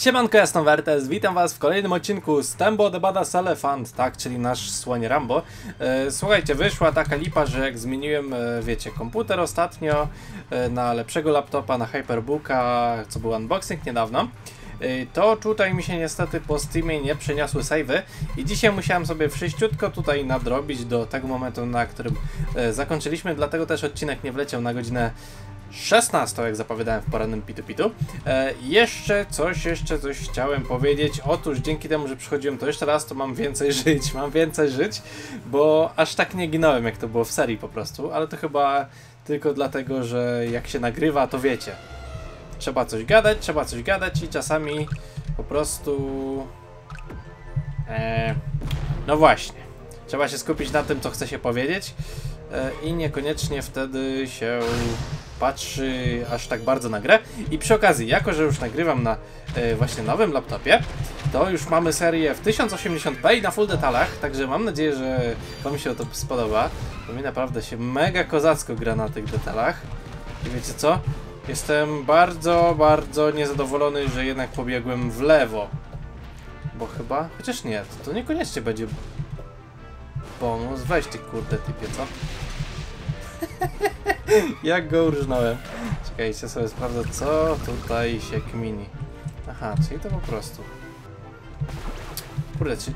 Siemanko, Jasnowertes, witam was w kolejnym odcinku z Tembo the Badass Elephant, tak, czyli nasz słoń Rambo. Słuchajcie, wyszła taka lipa, że jak zmieniłem, wiecie, komputer ostatnio na lepszego laptopa, na Hyperbooka, co był unboxing niedawno, to tutaj mi się niestety po Steamie nie przeniosły save'y i dzisiaj musiałem sobie wszyściutko tutaj nadrobić do tego momentu, na którym zakończyliśmy, dlatego też odcinek nie wleciał na godzinę 16, jak zapowiadałem w porannym pitu-pitu. Jeszcze coś chciałem powiedzieć. Otóż dzięki temu, że przychodziłem to jeszcze raz, to mam więcej żyć, bo aż tak nie ginąłem, jak to było w serii po prostu, ale to chyba tylko dlatego, że jak się nagrywa, to wiecie. Trzeba coś gadać i czasami po prostu... no właśnie. Trzeba się skupić na tym, co chce się powiedzieć i niekoniecznie wtedy się... patrzy aż tak bardzo na grę. I przy okazji, jako że już nagrywam na właśnie nowym laptopie, to już mamy serię w 1080p i na full detalach, także mam nadzieję, że wam się to spodoba, bo mi naprawdę się mega kozacko gra na tych detalach. I wiecie co? Jestem bardzo niezadowolony, że jednak pobiegłem w lewo. Bo chyba... chociaż nie, to niekoniecznie będzie bonus. Weź ty kurde typie, co? Jak go urżnąłem. Czekajcie, sobie sprawdzę, co tutaj się kmini. Aha, czyli to po prostu. Kurde, czy...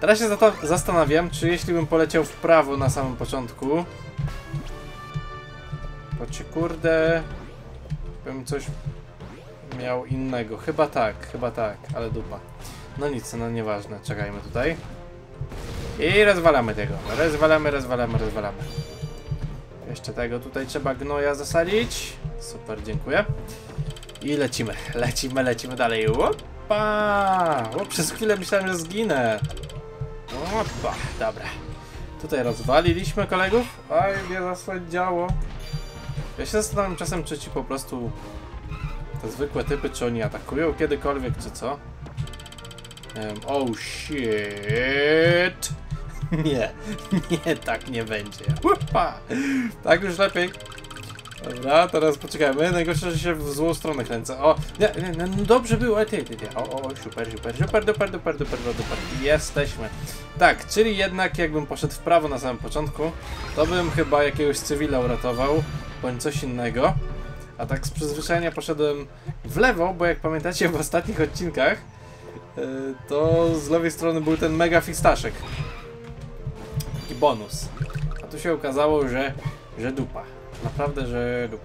teraz się zastanawiam, czy jeśli bym poleciał w prawo na samym początku, to czy kurde bym coś miał innego. Chyba tak, ale dupa. No nic, no nieważne, czekajmy tutaj. I rozwalamy tego. Rozwalamy. Jeszcze tego tutaj trzeba gnoja zasadzić. Super, dziękuję. I lecimy dalej. Opa! O, przez chwilę myślałem, że zginę. Opa, dobra. Tutaj rozwaliliśmy kolegów. Aj, nie zasadziało. Ja się zastanawiam czasem, czy ci po prostu te zwykłe typy, czy oni atakują kiedykolwiek, czy co? Nie wiem. Oh shit! Nie, tak nie będzie. Upa! Tak już lepiej. Dobra, teraz poczekajmy. Najgorsze, że się w złą stronę kręcę. O, nie, no dobrze było. O, super. Jesteśmy. Tak, czyli jednak jakbym poszedł w prawo na samym początku, to bym chyba jakiegoś cywila uratował, bądź coś innego. A tak z przyzwyczajenia poszedłem w lewo, bo jak pamiętacie w ostatnich odcinkach, to z lewej strony był ten mega fistaszek. Bonus. A tu się okazało, że dupa. Naprawdę, że dupa.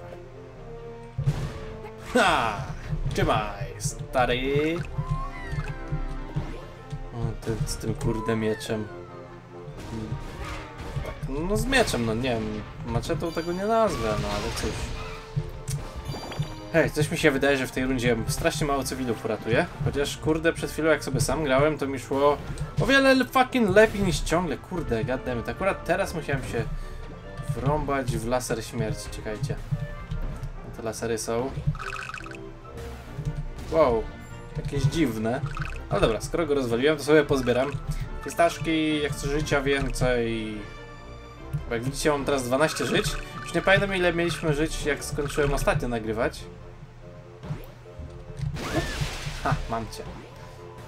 Ha! Trzymaj, stary! O, ty, z tym kurde mieczem. Tak, no z mieczem, no nie wiem. Maczetą tego nie nazwę, no ale cóż. Hej, coś mi się wydaje, że w tej rundzie strasznie mało cywilów uratuje. Chociaż kurde, przed chwilą jak sobie sam grałem, to mi szło o wiele fucking lepiej niż ciągle. Kurde, goddammit. Akurat teraz musiałem się wrąbać w laser śmierci. Czekajcie. Te lasery są... wow, jakieś dziwne. Ale dobra, skoro go rozwaliłem, to sobie pozbieram. Pistaszki, jak chcę życia więcej. Bo jak widzicie, mam teraz 12 żyć. Już nie pamiętam, ile mieliśmy żyć, jak skończyłem ostatnio nagrywać. Ha, mam cię.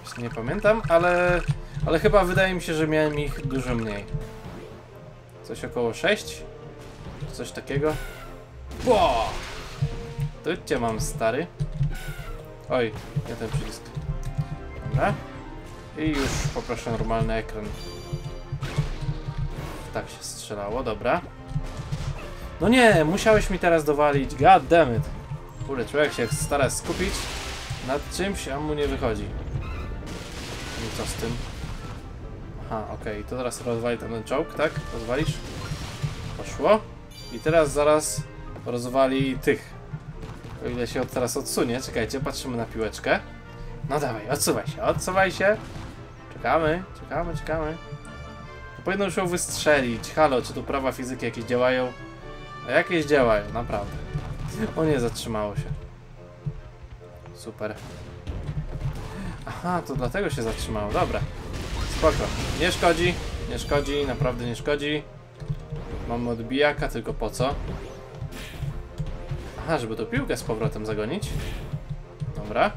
Już nie pamiętam, ale chyba wydaje mi się, że miałem ich dużo mniej. Coś około 6? Coś takiego. Bo! Tu cię mam, stary. Oj, nie ten przycisk. Dobra. I już poproszę normalny ekran. Tak się strzelało, dobra. No nie, musiałeś mi teraz dowalić, goddammit. Kurde, człowiek się stara skupić nad czymś, a mu nie wychodzi. I co z tym? Aha, okej, to teraz rozwali ten czołg, tak? Rozwalisz? Poszło. I teraz zaraz rozwali tych. O ile się od teraz odsunie, czekajcie, patrzymy na piłeczkę. No dawaj, odsuwaj się. Czekamy. Powinno już ją wystrzelić. Halo, czy tu prawa fizyki jakieś działają? A jakieś działają, naprawdę. O nie, zatrzymało się. Super. Aha, to dlatego się zatrzymało, dobra. Spoko, nie szkodzi, naprawdę nie szkodzi. Mamy odbijaka, tylko po co? Aha, żeby tą piłkę z powrotem zagonić. Dobra,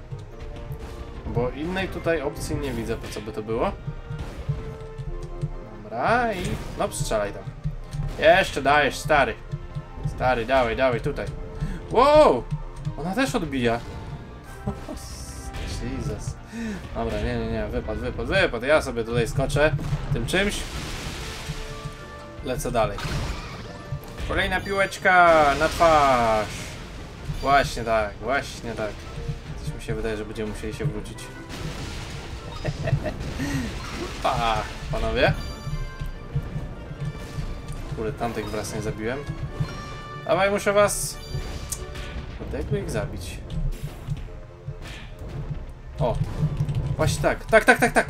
bo innej tutaj opcji nie widzę, po co by to było. Dobra i... no strzelaj tam. Jeszcze dajesz, stary. Stary, dawaj, dawaj, tutaj. Wow! Ona też odbija. Jesus. Dobra, nie, wypad. Ja sobie tutaj skoczę tym czymś. Lecę dalej. Kolejna piłeczka na twarz. Właśnie tak, właśnie tak. Coś mi się wydaje, że będziemy musieli się wrócić. Pa, panowie. Kurde, tamtych wraz nie zabiłem. Dawaj, muszę was... jakby ich zabić. O, właśnie tak. Tak.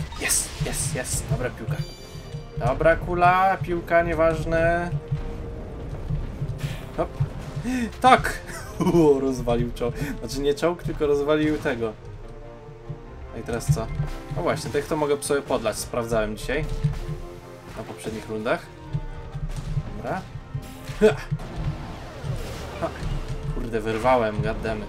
Jest. Dobra piłka. Dobra kula, piłka, nieważne. Hop. Tak! Rozwalił czołg. Znaczy nie czołg, tylko rozwalił tego. A i teraz co? No właśnie, tych to mogę sobie podlać. Sprawdzałem dzisiaj. Na poprzednich rundach. Dobra. Ha. Kurde, wyrwałem, goddammit.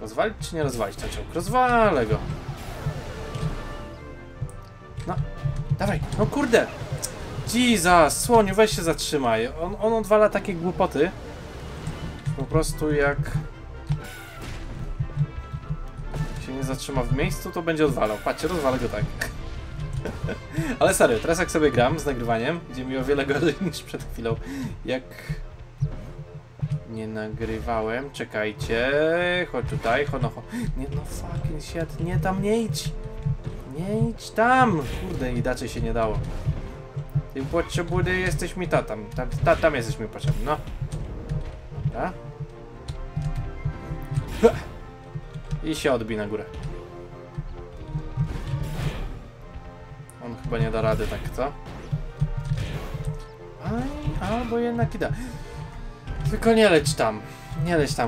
Rozwalić czy nie rozwalić ten czołg? Rozwalę go. No, dawaj, no kurde. Jesus, słoniu, weź się zatrzymaj. On odwala takie głupoty. Po prostu jak się nie zatrzyma w miejscu, to będzie odwalał. Patrzcie, rozwalę go tak. Ale serio, teraz jak sobie gram z nagrywaniem, idzie mi o wiele gorzej niż przed chwilą. Jak... nie nagrywałem, czekajcie, chodź tutaj, nie no fucking shit, nie tam nie idź tam, kurde, inaczej się nie dało. Ty potrzebudy jesteś mi tam jesteś mi potrzebny, no. Dobra. I się odbij na górę. On chyba nie da rady tak, co? Aj, albo jednak i da. Tylko nie leć tam,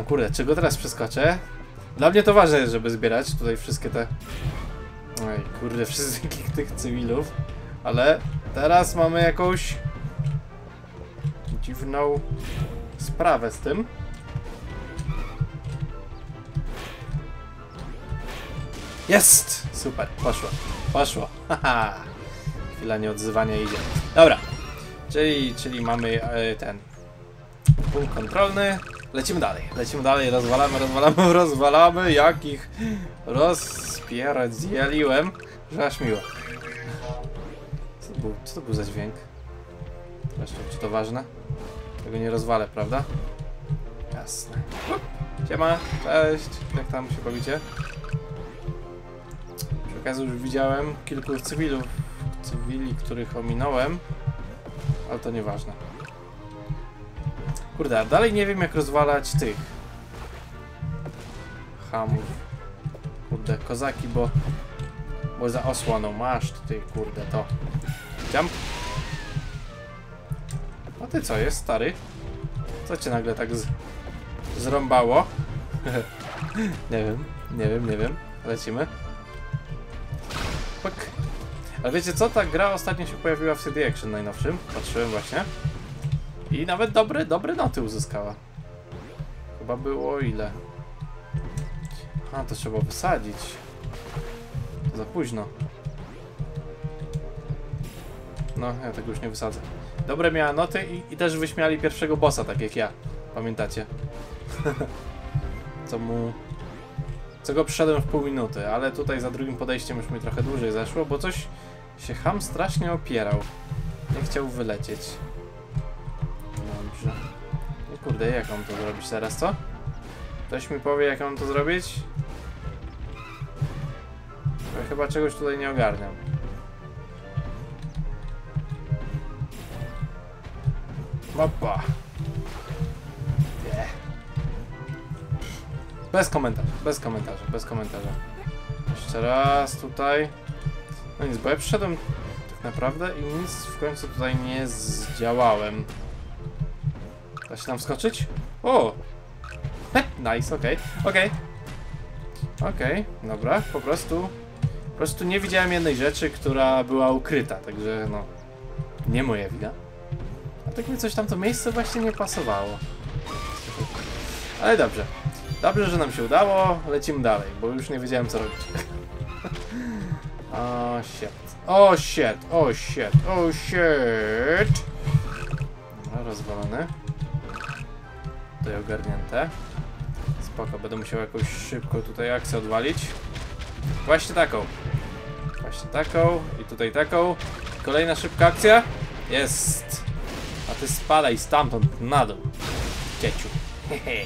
kurde, czego teraz przeskoczę? Dla mnie to ważne jest, żeby zbierać tutaj wszystkie te... oj, kurde, wszystkich tych cywilów. Ale teraz mamy jakąś... dziwną... sprawę z tym. Jest! Super, poszło, haha. Chwila nieodzywania idzie. Dobra, czyli mamy ten... punkt kontrolny. Lecimy dalej. Rozwalamy. Jak ich rozpierdzieliłem, że aż miło. Co to był za dźwięk? Zresztą, czy to ważne? Tego nie rozwalę, prawda? Jasne. Siema, cześć. Jak tam się bawicie? Przy okazji już widziałem kilku cywili, których ominąłem, ale to nieważne. Kurde, a dalej nie wiem jak rozwalać tych hamów. Kurde, kozaki, bo za osłoną masz tutaj, kurde, to. Jump. A ty co jest, stary? Co cię nagle tak zrąbało? nie wiem. Lecimy. Puk. Ale wiecie co? Ta gra ostatnio się pojawiła w CD Action najnowszym. Patrzyłem właśnie. I nawet dobre noty uzyskała. Chyba było ile? A, to trzeba wysadzić. To za późno. No, ja tego już nie wysadzę. Dobre miała noty i też wyśmiali pierwszego bossa, tak jak ja. Pamiętacie? Co go przyszedłem w pół minuty, ale tutaj za drugim podejściem już mi trochę dłużej zeszło, bo coś się ham strasznie opierał. Nie chciał wylecieć. No kurde, jak mam to zrobić teraz, co? Ktoś mi powie, jak mam to zrobić? Ja chyba czegoś tutaj nie ogarniam. Opa. Yeah. Bez komentarzy. Jeszcze raz tutaj. No nic, bo ja przyszedłem tak naprawdę i nic w końcu tutaj nie zdziałałem. Da się tam skoczyć? O! Nice, okej, dobra, po prostu nie widziałem jednej rzeczy, która była ukryta, także no, nie moja wina. A tak mi coś tam to miejsce właśnie nie pasowało. Ale dobrze. Dobrze, że nam się udało. Lecimy dalej, bo już nie wiedziałem, co robić. O shit. O shit. O shit. O shit. Rozwalone. Tutaj ogarnięte. Spoko, będę musiał jakoś szybko tutaj akcję odwalić. Właśnie taką. Właśnie taką. I tutaj taką. Kolejna szybka akcja. Jest. A ty spadaj stamtąd na dół. Cieciu. Hehe.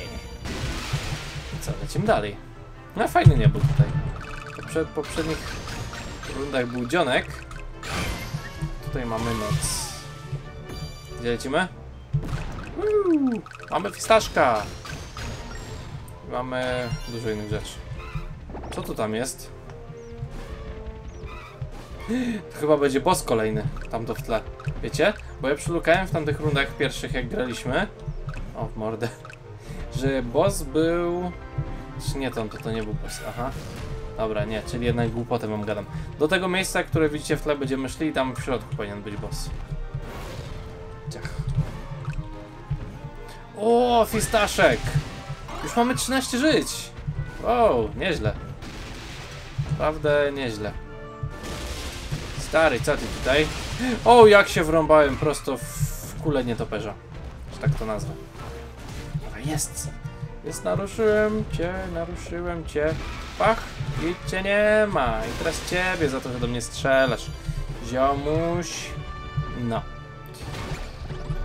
Co, lecimy dalej. No fajny nie był tutaj. W poprzednich rundach był dzionek. Tutaj mamy noc. Gdzie lecimy? Uuu, mamy fistaszka. Mamy dużo innych rzeczy. Co tu tam jest? To chyba będzie boss kolejny. Tamto w tle. Wiecie? Bo ja przylukałem w tamtych rundach pierwszych, jak graliśmy. O, w mordę. Że boss był... Czy nie, to nie był boss. Aha. Dobra, nie. Czyli jednak głupotę wam gadam. Do tego miejsca, które widzicie w tle, będziemy szli i tam w środku powinien być boss. Ciach. O, fistaszek! Już mamy 13 żyć! Wow, nieźle. Naprawdę nieźle. Stary, co ty tutaj? O, jak się wrąbałem prosto w kulę nietoperza. Że tak to nazwę. Jest! Jest, naruszyłem cię, Pach! I cię nie ma! I teraz ciebie za to, że do mnie strzelasz. Ziomuś. No.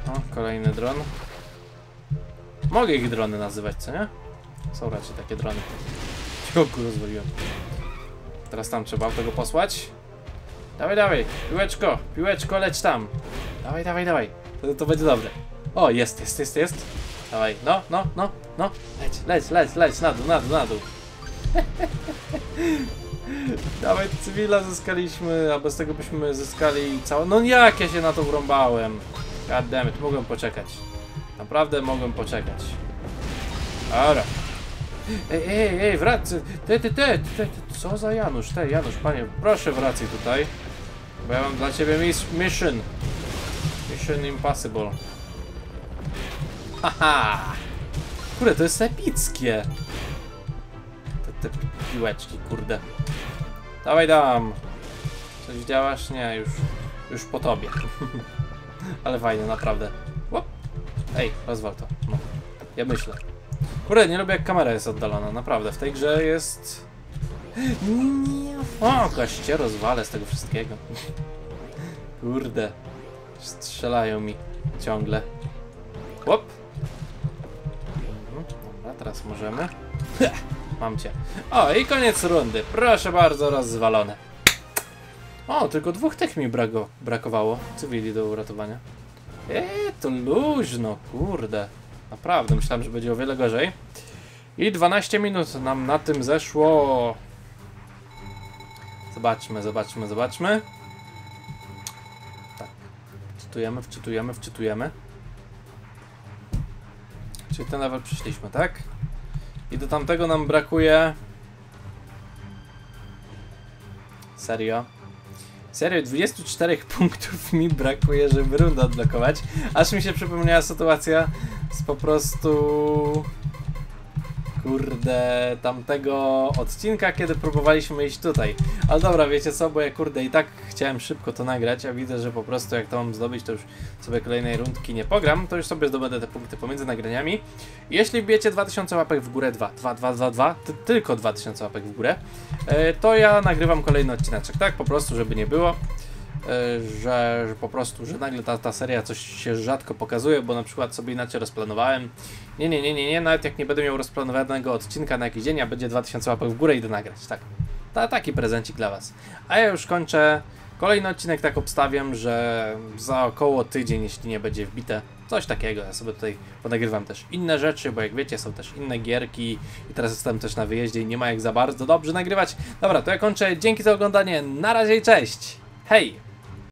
O, kolejny dron. Mogę ich drony nazywać, co nie? Są raczej takie drony. Ciągu rozwaliłem. Teraz tam trzeba tego posłać. Dawaj, dawaj, piłeczko, leć tam. Dawaj, dawaj. To będzie dobre. O, jest. Dawaj, no. Leć, na dół. Dawaj, cywila zyskaliśmy, a bez tego byśmy zyskali całą... No jak ja się na to urąbałem? Goddammit, mogłem poczekać. Naprawdę mogłem poczekać. Dobra. Ej, wracaj. Ty, co za Janusz? Janusz, panie, proszę wracaj tutaj. Bo ja mam dla ciebie mission. Mission impossible. Haha. Kurde, to jest epickie. Te piłeczki, kurde. Dawaj, dam. Coś działasz? Nie, już po tobie. Ale fajnie, naprawdę. Ej, rozwal to. No. Ja myślę. Kurde, nie lubię, jak kamera jest oddalona, naprawdę. W tej grze jest... O, koście rozwalę z tego wszystkiego. Kurde. Strzelają mi ciągle. Łop. Dobra, teraz możemy. Mam cię. O, i koniec rundy. Proszę bardzo, rozwalone. O, tylko 2 tych mi brakowało. Cywili do uratowania. To luźno, kurde. Naprawdę, myślałem, że będzie o wiele gorzej. I 12 minut nam na tym zeszło. Zobaczmy. Tak. Wczytujemy. Czyli ten level przyszliśmy, tak? I do tamtego nam brakuje... Serio, 24 punktów mi brakuje, żeby rundę odblokować. Aż mi się przypomniała sytuacja z po prostu... Kurde, tamtego odcinka, kiedy próbowaliśmy iść tutaj. Ale dobra, wiecie co, bo ja kurde i tak chciałem szybko to nagrać, a widzę, że po prostu jak to mam zdobyć, to już sobie kolejnej rundki nie pogram, to już sobie zdobędę te punkty pomiędzy nagraniami. Jeśli bijecie 2000 łapek w górę, 2, tylko 2000 łapek w górę, to ja nagrywam kolejny odcineczek, tak? Po prostu, żeby nie było, że po prostu, że nagle ta seria coś się rzadko pokazuje, bo na przykład sobie inaczej rozplanowałem. Nie, nawet jak nie będę miał rozplanowanego odcinka na jakiś dzień, a będzie 2000 łapek w górę, idę nagrać, tak. Taki prezencik dla was. A ja już kończę. Kolejny odcinek tak obstawiam, że za około tydzień, jeśli nie będzie wbite, coś takiego. Ja sobie tutaj ponagrywam też inne rzeczy, bo jak wiecie, są też inne gierki i teraz jestem też na wyjeździe i nie ma jak za bardzo dobrze nagrywać. Dobra, to ja kończę. Dzięki za oglądanie. Na razie i cześć! Hej!